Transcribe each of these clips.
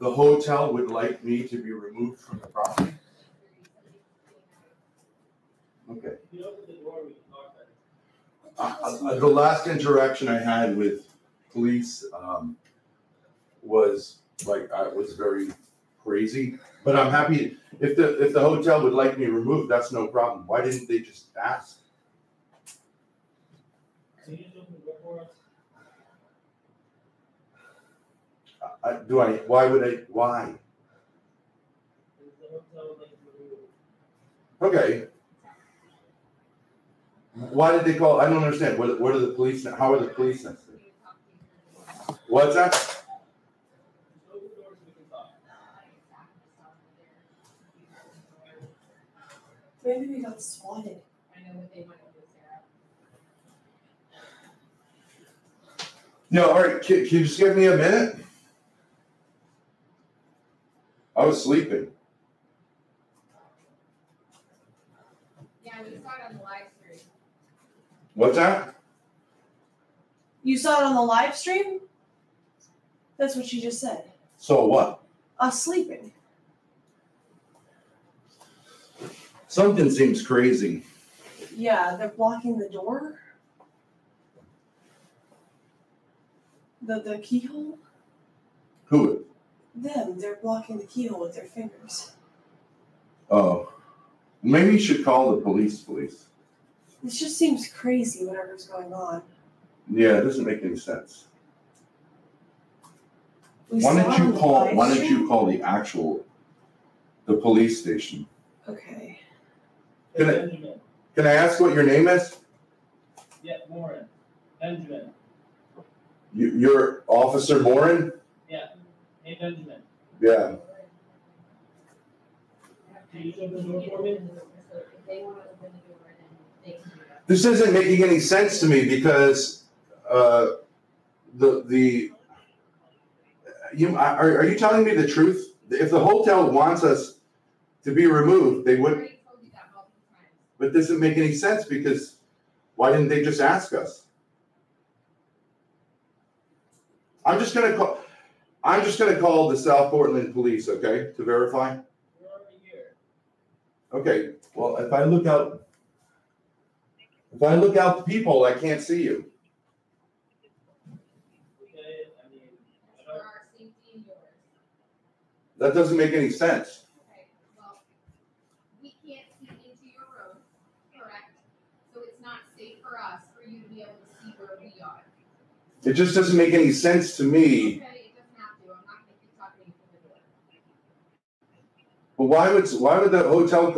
The hotel would like me to be removed from the property. Okay. The last interaction I had with police was like I was very crazy, but I'm happy if the hotel would like me removed. That's no problem. Why didn't they just ask? Why? Okay. Why did they call? I don't understand. What are the police? How are the police? What's that? Maybe we got swatted. I know what they want to do, Sarah. No, all right. Can you just give me a minute? I was sleeping. Yeah, we saw it on the live stream. What's that? You saw it on the live stream? That's what she just said. So what? Us sleeping. Something seems crazy. Yeah, they're blocking the door. The keyhole? Who? Them. They're blocking the keyhole with their fingers. Oh. Maybe you should call the police, please. This just seems crazy, whatever's going on. Yeah, it doesn't make any sense. Why don't you call the police station? Okay. Can I ask what your name is? Yeah, Warren. Benjamin. You're Officer Warren? Yeah. Hey, Benjamin. Yeah. Can you open the door for me? If they want to open the door, then they can do that. This isn't making any sense to me because are you telling me the truth? If the hotel wants us to be removed, they would. But this doesn't make any sense because why didn't they just ask us? I'm just gonna call the South Portland police, okay, to verify. We're already here. Okay. Well, if I look out the people, I can't see you. Okay. I mean, that doesn't make any sense. It just doesn't make any sense to me. Okay, it doesn't have to. I'm not going to keep talking to you from the door. But why would the hotel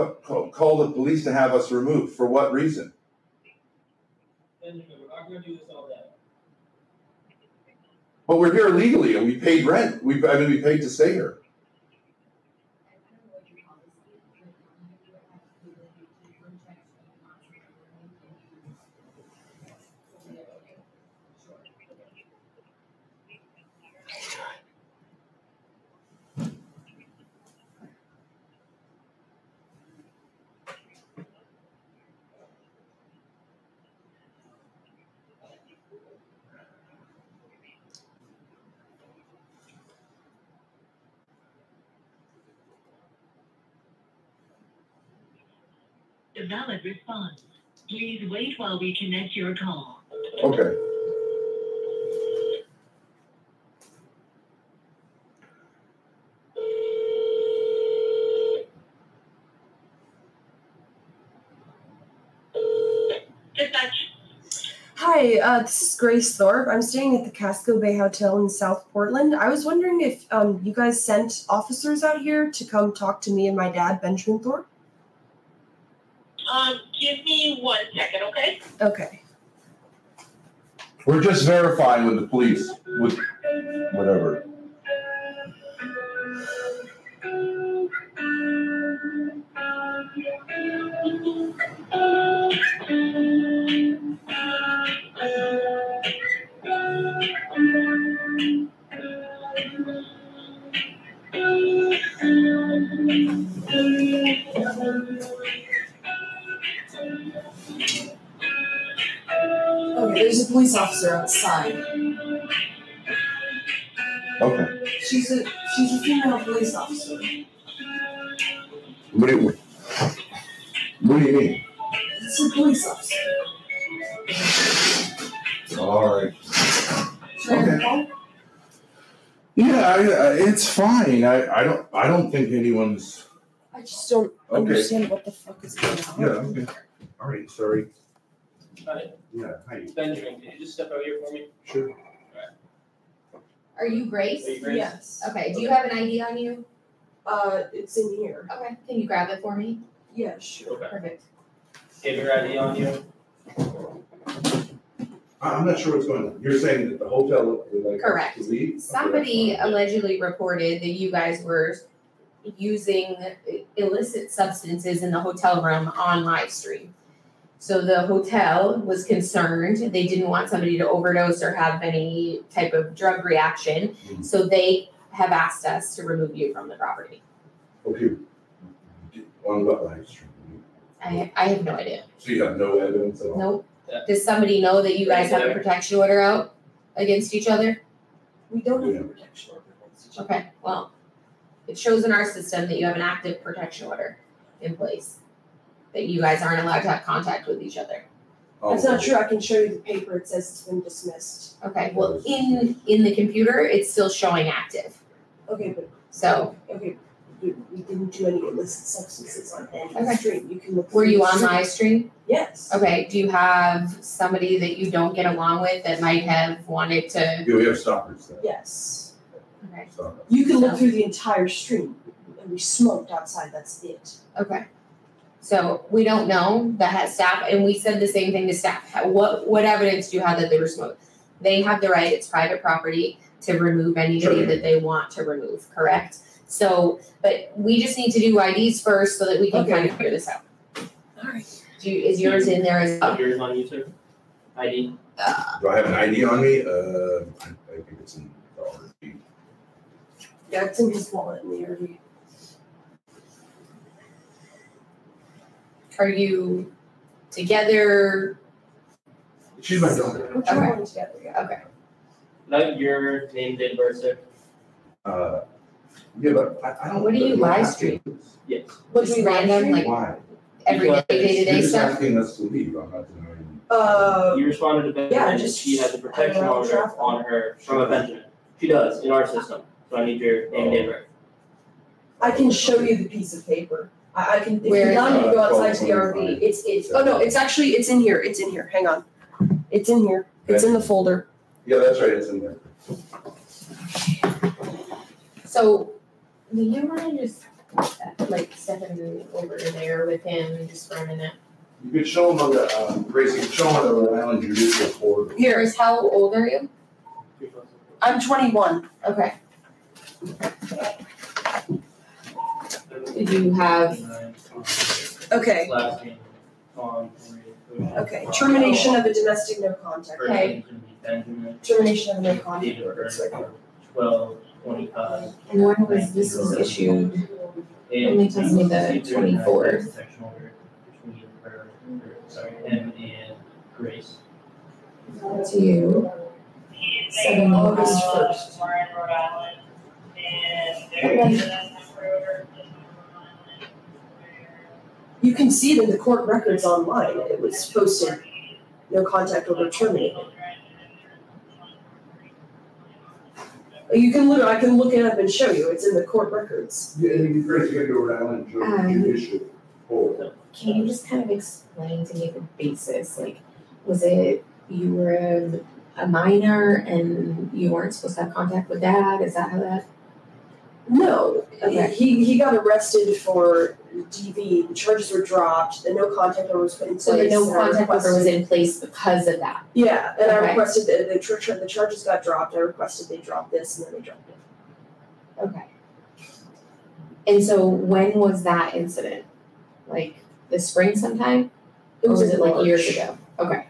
call the police to have us removed? For what reason? Benjamin, we're not going to do this all day. But we're here legally, and we paid rent. We paid to stay here. Valid response. Please wait while we connect your call. Okay. Dispatch. Hi, this is Grace Thorp. I'm staying at the Casco Bay Hotel in South Portland. I was wondering if you guys sent officers out here to come talk to me and my dad, Benjamin Thorpe. Give me 1 second, okay? Okay. We're just verifying with the police, with whatever. There's a police officer outside. Okay. She's She's a female police officer. What do you mean? It's a police officer. All right. Okay. Yeah, it's fine. I don't think anyone's. I just don't understand what the fuck is going on. Yeah. Okay. All right. Sorry. Hi. Yeah. Hi. Benjamin, can you just step out here for me? Sure. All right. Are you Grace? Yes. Okay. Do you have an ID on you? It's in here. Okay. Can you grab it for me? Yeah. Sure. Okay. Perfect. Have your ID on you? I'm not sure what's going on. You're saying that the hotel would like to leave? Somebody allegedly reported that you guys were using illicit substances in the hotel room on live stream. So the hotel was concerned. They didn't want somebody to overdose or have any type of drug reaction. Mm-hmm. So they have asked us to remove you from the property. Okay. On what live stream? I have no idea. So you have no evidence at all? Nope. Yeah. Does somebody know that you guys have a protection order out against each other? We don't have a protection order against each other. Okay, well, it shows in our system that you have an active protection order in place, that you guys aren't allowed to have contact with each other. Oh, that's not true. I can show you the paper. It says it's been dismissed. Okay, well, in the computer, it's still showing active. Okay, but so okay. We didn't do any illicit substances on any stream. You can look. Were you on live stream? Yes. Okay. Do you have somebody that you don't get along with that might have wanted to? Yeah, we have stalkers. Yes. Okay. Stalkers. You can look through the entire stream, and we smoked outside. That's it. Okay. So we don't know that staff, and we said the same thing to staff. What evidence do you have that they were smoked? They have the right. It's private property to remove anybody that they want to remove. Correct. So, but we just need to do IDs first so that we can kind of figure this out. All right. Is yours in there as well? Yours on YouTube? ID? Do I have an ID on me? I think it's in the RV. Yeah, it's in his wallet in the RV. Are you together? She's my daughter. We're traveling together, yeah. Okay. Not your name, date, birth, sir? Yeah, but I don't. What do you live stream? Yes. What's random, like everyday, day-to-day stuff? You're asking us to leave. I'm not denying. You responded to Benjamin. Yeah, just she has a protection order on her from a Benjamin. She does in our system. So I need your name and date of birth. I can show you the piece of paper. I can. Where? Now you go outside to the RV. It's. Oh no! It's actually. It's in here. It's in here. Hang on. It's in here. It's in the folder. Yeah, that's right. It's in there. So, do you mind just like stepping over there with him and just for a minute? You could show him on the Grace. You could show him on the Rhode Island Judicial Court. Here, how old are you? I'm 21. Okay. Did you have? Okay. Okay. Termination of a domestic no contact. Okay. Termination of a no contact. It's like 12. And when was this was issued? It only tells me the 24th. Sorry, M and Grace. That's you. 7 August 1st. You can see it in the court records online. It was posted. No contact order terminated. You can look. I can look it up and show you. It's in the court records. Yeah, and you're going to go around and judicial court. Can you just kind of explain to me the basis? Like, was it you were a minor and you weren't supposed to have contact with dad? Is that how that? No. Okay. He got arrested for DV. The charges were dropped. The no contact order was put in place. So the no contact order was in place because of that. Yeah, and I requested the charges got dropped. I requested they drop this, and then they dropped it. Okay. And so when was that incident? Like this spring, sometime? Or was it like years ago? Okay.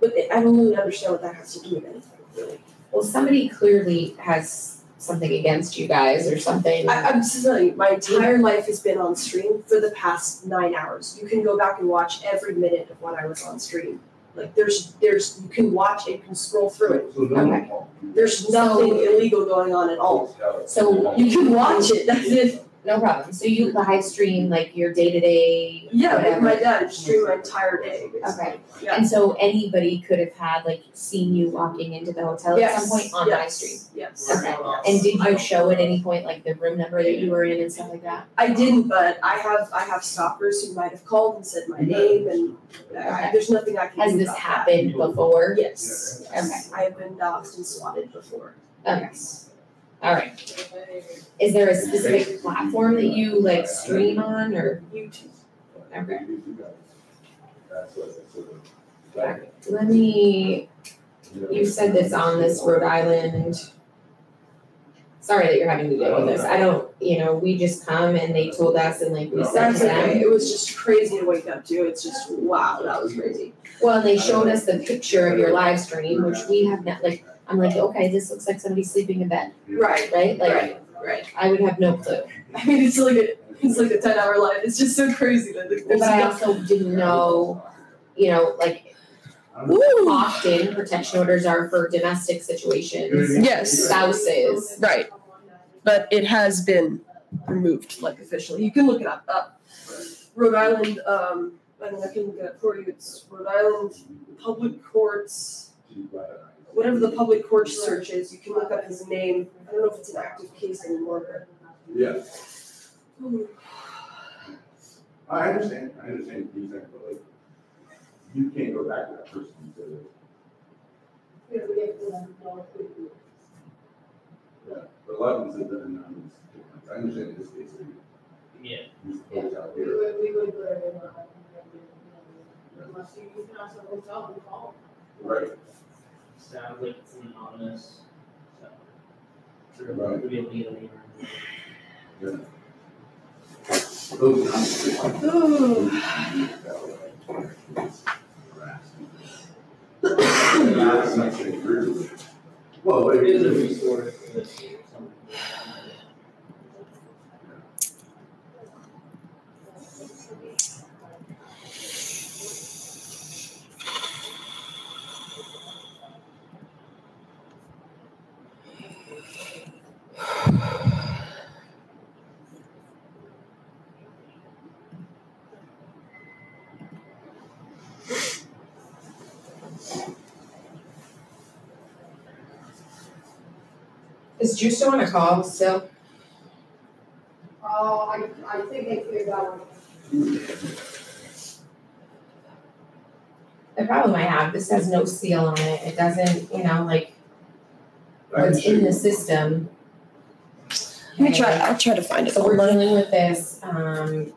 But I don't really understand what that has to do with anything, really. Well, somebody clearly has something against you guys or something. I'm just telling you, my entire life has been on stream for the past 9 hours. You can go back and watch every minute of when I was on stream. Like there's you can watch it, you can scroll through it. Okay. There's nothing illegal going on at all. So you can watch it. That's it. No problem. So you live stream like your day to day. Yeah, whatever. My dad streamed my entire day. Basically. Okay. Yeah. And so anybody could have had like seen you walking into the hotel at some point on live stream. Yes. Okay. And did you show at any point like the room number that you were in and stuff like that? I didn't, but I have stalkers who might have called and said my name, and there's nothing I can do. Has this happened before? Yes. Yes. Okay. I have been doxxed and swatted before. Okay. Yes. All right. Is there a specific platform that you like stream on, or YouTube? Okay. Let me. You said this on this Rhode Island. Sorry that you're having to deal with this. I don't. You know, we just come and they told us, and like we said to them, it was just crazy to wake up to. It's just wow, that was crazy. Well, and they showed us the picture of your live stream, which we have not like. I'm like, okay, this looks like somebody sleeping in bed. Right. Right? Like, right. I would have no clue. I mean, it's like a 10-hour life. It's just so crazy that there's but I also didn't know, you know, like often protection orders are for domestic situations. Yes. Spouses. Right. But it has been removed, like officially. You can look it up. Rhode Island, I mean, I can look it up for you. It's Rhode Island Public Courts. Whatever the public court search is, you can look up his name. I don't know if it's an active case anymore. Yeah. I understand. I understand these things, but like, you can't go back to that person. Yeah. But a lot of them said that anonymous. I understand this case. Yeah. We would go to unless you can also go tell them all. Right. Sound like it's anonymous. So, we'll be able to get a name. Yeah. Well, it is a resource for this. Is Juice on a call still? Oh, I think they figured out. The problem I have, this has no seal on it. It doesn't, you know, like it's in the system. Let me try. I'll try to find it. So we're dealing with this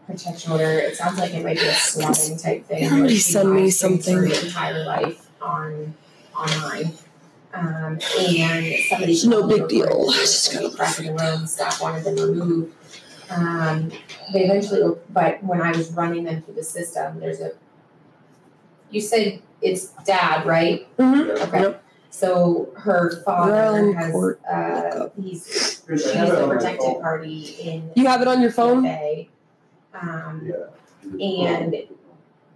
protection order. It sounds like it might be a swatting type thing. Somebody send me something. For your entire life online. And somebody no big deal. Just got crap in the room. Staff wanted them removed. They eventually, but when I was running them through the system, there's a. You said it's dad, right? Mm-hmm. Okay. Yep. So her father has. She's the protected party in. You have it on your phone. PFA, and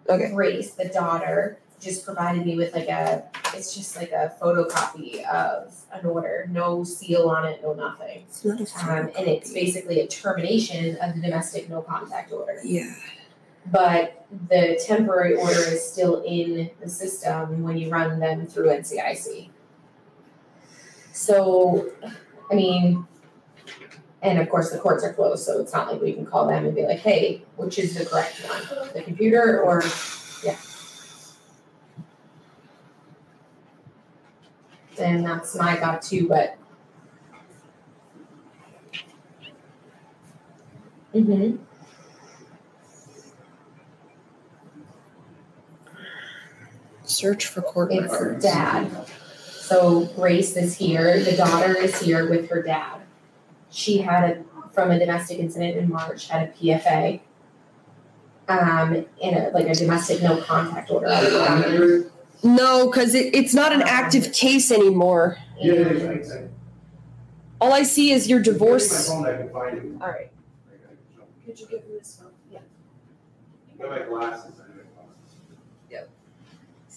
okay. Grace, the daughter, just provided me with like a. It's just like a photocopy of an order, no seal on it, no nothing. And it's basically a termination of the domestic no contact order. Yeah. But the temporary order is still in the system when you run them through NCIC. So, I mean, and of course the courts are closed, so it's not like we can call them and be like, hey, which is the correct one? The computer or, yeah. And that's my got too, but Search for court records. It's dad. So Grace is here. The daughter is here with her dad. She had from a domestic incident in March had a PFA. In like a domestic no contact order. No, because it's not an active case anymore. Yeah. All I see is your divorce. All right. Could you give me this phone? Yeah. Yep.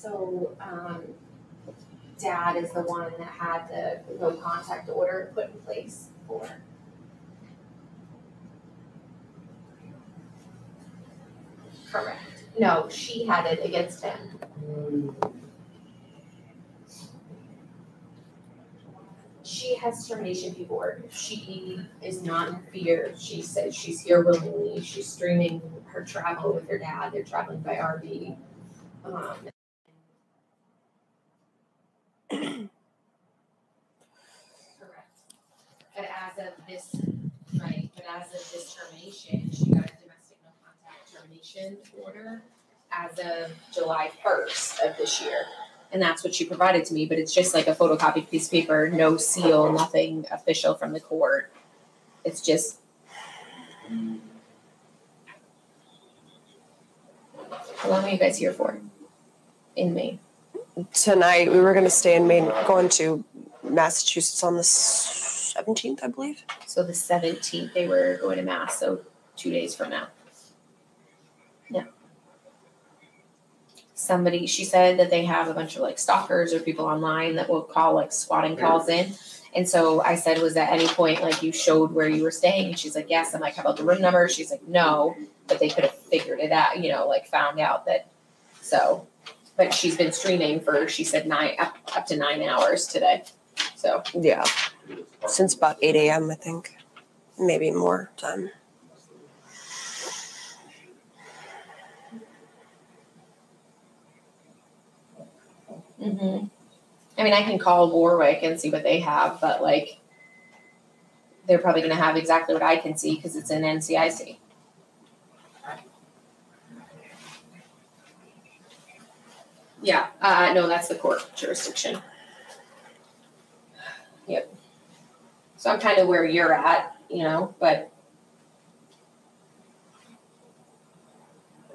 So Dad is the one that had the no contact order put in place for. Correct. No, she had it against him. She has termination paperwork. She is not in fear. She says she's here willingly. She's streaming her travel with her dad. They're traveling by RV. Correct. But as of this, right? But as of this termination, she got a domestic no contact termination order as of July 1st of this year. And that's what she provided to me, but it's just like a photocopied piece of paper, no seal, nothing official from the court. It's just. How long are you guys here for? In Maine. Tonight, we were going to stay in Maine, going to Massachusetts on the 17th, I believe. So the 17th, they were going to Mass, so 2 days from now. Yeah. Somebody, she said that they have a bunch of like stalkers or people online that will call like swatting calls in. And so I said, was at any point like you showed where you were staying? And she's like, yes. I'm like, how about the room number? She's like, no, but they could have figured it out, you know, like found out that. So, but she's been streaming for, she said up to 9 hours today. So yeah, since about 8 a.m. I think, maybe more time. Mm-hmm. I mean, I can call Warwick and see what they have, but like, they're probably going to have exactly what I can see because it's an NCIC. Yeah, no, that's the court jurisdiction. Yep. So I'm kind of where you're at, you know, but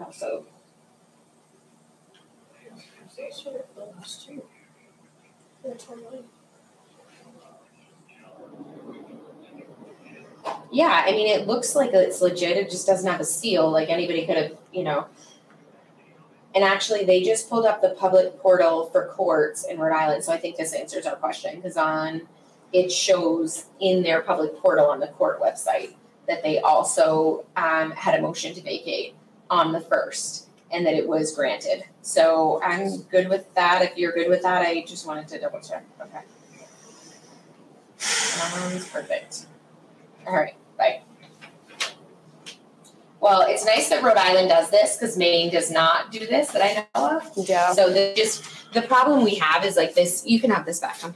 also. Yeah, I mean, it looks like it's legit. It just doesn't have a seal. Like anybody could have, you know. And actually, they just pulled up the public portal for courts in Rhode Island. So I think this answers our question because it shows in their public portal on the court website that they also had a motion to vacate on the 1st and that it was granted. So I'm good with that. If you're good with that, I just wanted to double check. Okay. Sounds perfect. All right. Bye. Well, it's nice that Rhode Island does this because Maine does not do this that I know of. Yeah. So the problem we have is like this. You can have this back on.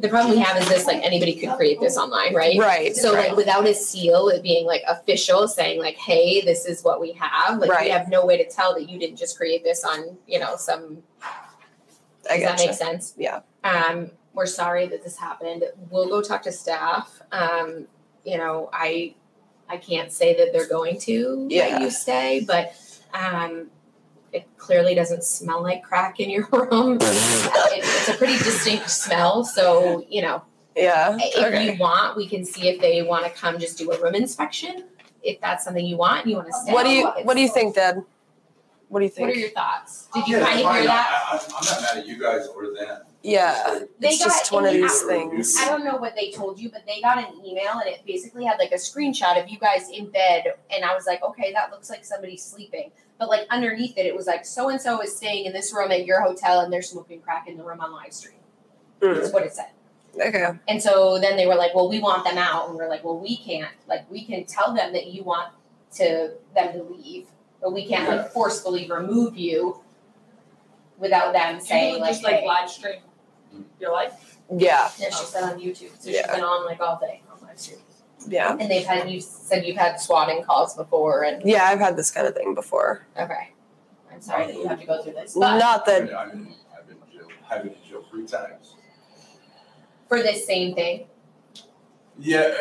The problem we have is this, like anybody could create this online, right? Right. So right. Like without a seal, it being like official saying like, hey, this is what we have. Like right. We have no way to tell that you didn't just create this on, you know, some, does that make sense? Yeah. We're sorry that this happened. We'll go talk to staff. You know, I can't say that they're going to let you stay, but, it clearly doesn't smell like crack in your room. It's a pretty distinct smell. So, you know, if you want, we can see if they want to come just do a room inspection. If that's something you want and you want to stay. What do you think, Dad? What do you think? What are your thoughts? Did you kind of hear that? I'm not mad at you guys or them. Yeah. It's just one of these things. I don't know what they told you, but they got an email and it basically had like a screenshot of you guys in bed. And I was like, okay, that looks like somebody sleeping. But like underneath it, it was like, so-and-so is staying in this room at your hotel and they're smoking crack in the room on live stream. That's what it said. Okay. And so then they were like, well, we want them out. And we're like, well, we can't. Like, we can tell them that you want them to leave. But we can't like forcefully remove you without them saying like, just like hey. Live stream your life. Yeah. Yeah, she's been on YouTube, so she's been on like all day on live stream. Yeah. And you said you've had swatting calls before, and yeah, I've had this kind of thing before. Okay. I'm sorry that you have to go through this. But not that I've been in jail 3 times for this same thing. Yeah.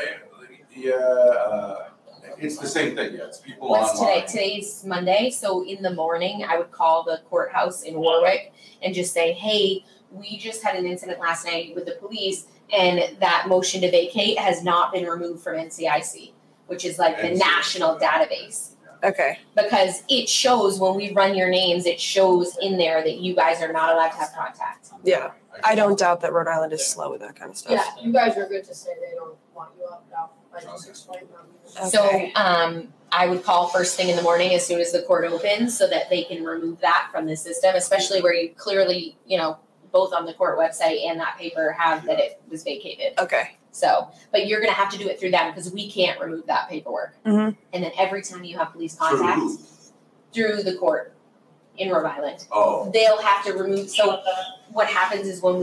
It's the same thing, yeah. It's people online. Today's Monday, so in the morning, I would call the courthouse in Warwick and just say, hey, we just had an incident last night with the police, and that motion to vacate has not been removed from NCIC, which is like the national database. Yeah. Okay. Because it shows when we run your names, it shows in there that you guys are not allowed to have contact. Yeah. I don't doubt that Rhode Island is slow with that kind of stuff. Yeah, you guys are good to say they don't want you up now. I just explained them. Okay. So I would call first thing in the morning as soon as the court opens so that they can remove that from the system, especially where you clearly, you know, both on the court website and that paper have that it was vacated. Okay. So, but you're going to have to do it through them because we can't remove that paperwork. Mm-hmm. And then every time you have police contact through the court in Rhode Island, they'll have to remove. So what happens is when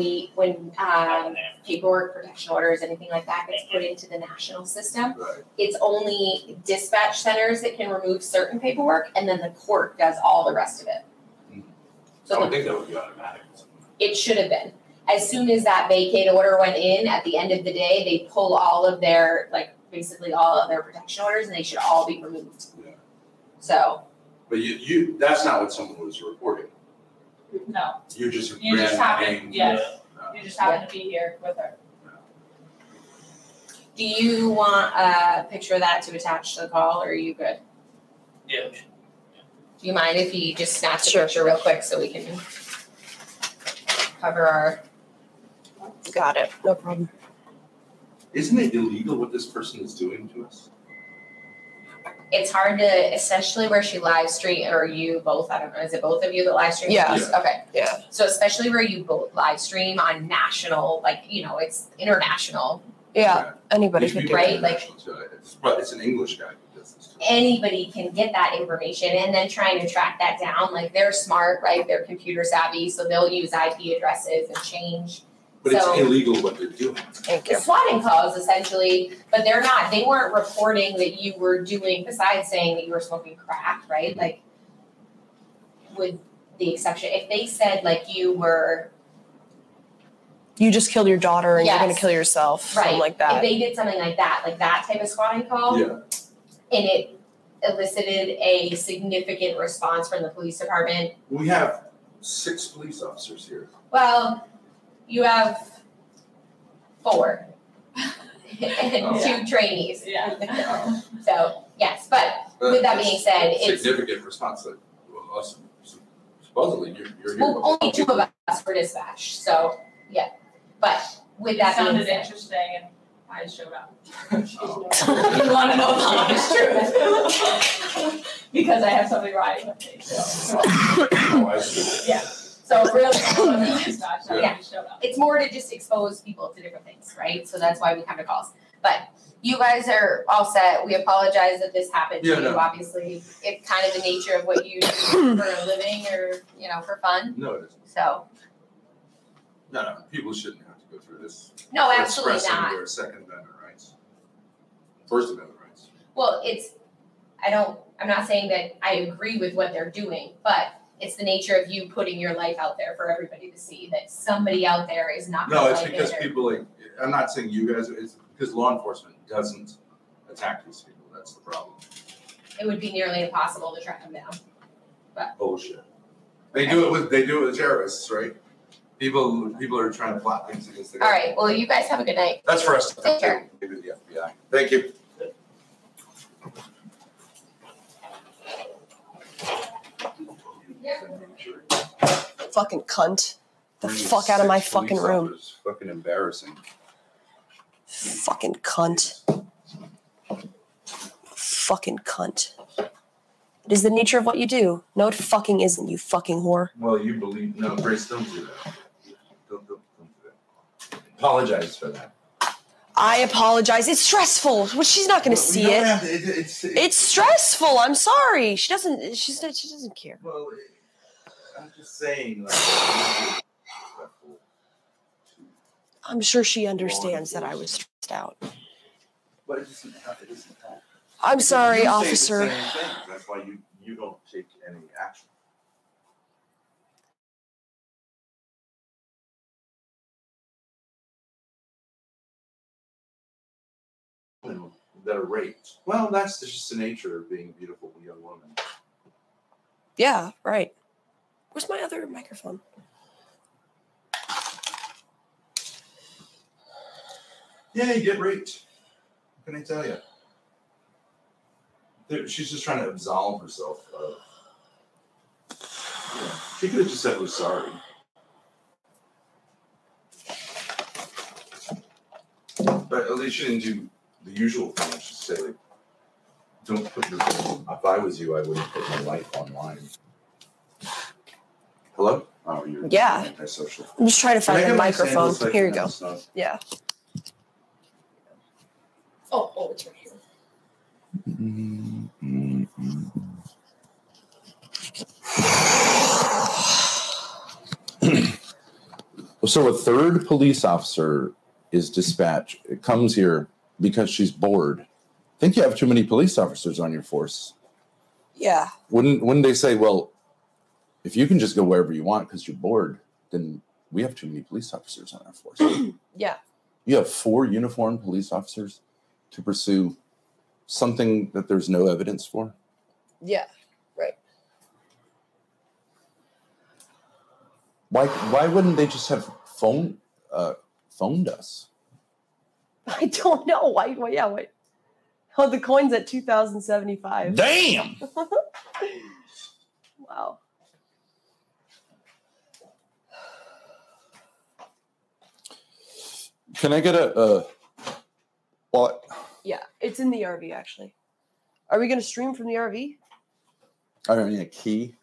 paperwork protection orders, anything like that gets put into the national system, it's only dispatch centers that can remove certain paperwork. And then the court does all the rest of it. Mm-hmm. So I don't think that would be automatic. It should have been. As soon as that vacate order went in, at the end of the day, they pull all of their, like, basically all of their protection orders, and they should all be removed. Yeah. So. But you that's not what someone was reporting. No. You just happened. Yes. Yeah. You just happened to be here with her. Yeah. Do you want a picture of that to attach to the call, or are you good? Yeah. Do you mind if you just snap the picture real quick so we can cover our... Got it. No problem. Isn't it illegal what this person is doing to us? It's hard to, especially where she live stream, or you both, I don't know, is it both of you that live stream? Yeah. Yeah. Okay. Yeah. So especially where you both live stream on national, like, you know, it's international. Yeah. Anybody can do it. Right? Like, but it's an English guy who does this. Anybody can get that information, and then trying to track that down. Like, they're smart, right? They're computer savvy, so they'll use IP addresses and change. But so, it's illegal what they're doing. The swatting calls, essentially, but they're not. They weren't reporting that you were doing, besides saying that you were smoking crack, right? Mm-hmm. Like, with the exception, if they said, like, you were... You just killed your daughter and you're going to kill yourself, right? Something like that. If they did something like that type of swatting call, and it elicited a significant response from the police department. We have 6 police officers here. Well... You have 4 and 2 trainees. Yeah. So, yes, but with that being said, it's... Significant response. That, well, supposedly, you're here. Well, only 2 of us were dispatched, so, yeah. But with that being said... It sounded interesting, and I showed up. You want to know the honest truth. Because I have something riding with me. So. Yeah. So really, it's more to just expose people to different things, right? So that's why we come to calls. But you guys are all set. We apologize that this happened to you. Obviously, it's kind of the nature of what you do for a living, or you know, for fun. No, it isn't. So. No, people shouldn't have to go through this. No, absolutely not. Their Second Amendment rights, First Amendment rights. Well, it's. I'm not saying that I agree with what they're doing, but. It's the nature of you putting your life out there for everybody to see that somebody out there is not. No, it's because people like, I'm not saying you guys, it's because law enforcement doesn't attack these people. That's the problem. It would be nearly impossible to track them down. But bullshit. They do it with terrorists, right? People are trying to plot things against the government. All right. Well, you guys have a good night. That's for us to take care. Maybe the FBI. Thank you. Fucking cunt. The fuck out of my fucking room. Fucking embarrassing. Fucking cunt. Fucking cunt. It is the nature of what you do. No, it fucking isn't, you fucking whore. Well, you believe... No, Grace, don't do that. Don't do that. Apologize for that. I apologize. It's stressful. Well, she's not going to see it. It's stressful. I'm sorry. She doesn't care. Well, I'm just saying. Like, I'm sure she understands that I was stressed out. But it doesn't happen. I'm sorry, officer. That's why you don't take any action. That are raped. Well, that's just the nature of being a beautiful young woman. Yeah, right. Where's my other microphone? Yeah, you get raped. What can I tell you? She's just trying to absolve herself of. Yeah. She could have just said, "We're sorry." But at least she didn't do the usual thing. She said, like, "Don't put your." If I was you, I wouldn't put my life online. Hello? Oh, you're. Yeah. Antisocial. I'm just trying to find the microphone. Here you go. Stuff. Yeah. Oh, it's right here. So a third police officer is dispatched. It comes here because she's bored. I think you have too many police officers on your force. Yeah. Wouldn't they say, well, if you can just go wherever you want because you're bored, then we have too many police officers on our force. Yeah. You have 4 uniformed police officers to pursue something that there's no evidence for? Yeah, right. Why wouldn't they just have phoned us? I don't know. Why? Oh, the coin's at 2,075. Damn! Wow. Can I get a what? Yeah, it's in the RV, actually. Are we going to stream from the RV? I don't need a key.